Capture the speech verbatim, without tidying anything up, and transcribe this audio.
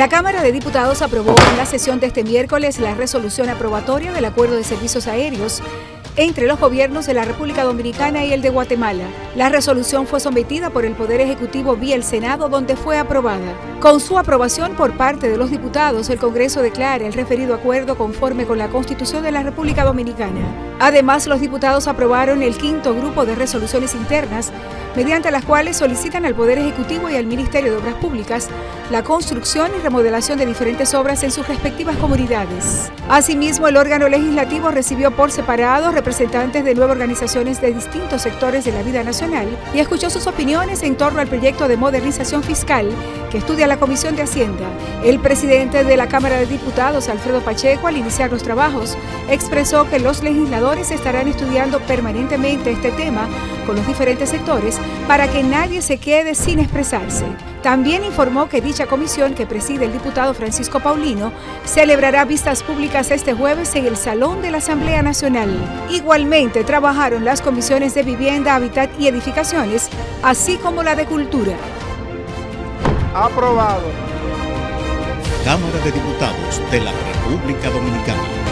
La Cámara de Diputados aprobó en la sesión de este miércoles la resolución aprobatoria del Acuerdo de Servicios Aéreos entre los gobiernos de la República Dominicana y el de Guatemala. La resolución fue sometida por el Poder Ejecutivo vía el Senado, donde fue aprobada. Con su aprobación por parte de los diputados, el Congreso declara el referido acuerdo conforme con la Constitución de la República Dominicana. Además, los diputados aprobaron el quinto grupo de resoluciones internas, mediante las cuales solicitan al Poder Ejecutivo y al Ministerio de Obras Públicas la construcción y remodelación de diferentes obras en sus respectivas comunidades. Asimismo, el órgano legislativo recibió por separado representantes de nueve organizaciones de distintos sectores de la vida nacional y escuchó sus opiniones en torno al proyecto de modernización fiscal que estudia la Comisión de Hacienda. El presidente de la Cámara de Diputados, Alfredo Pacheco, al iniciar los trabajos, expresó que los legisladores estarán estudiando permanentemente este tema con los diferentes sectores para que nadie se quede sin expresarse. También informó que dicha comisión, que preside el diputado Francisco Paulino, celebrará vistas públicas este jueves en el Salón de la Asamblea Nacional. Igualmente trabajaron las comisiones de Vivienda, Hábitat y Edificaciones, así como la de Cultura. Aprobado. Cámara de Diputados de la República Dominicana.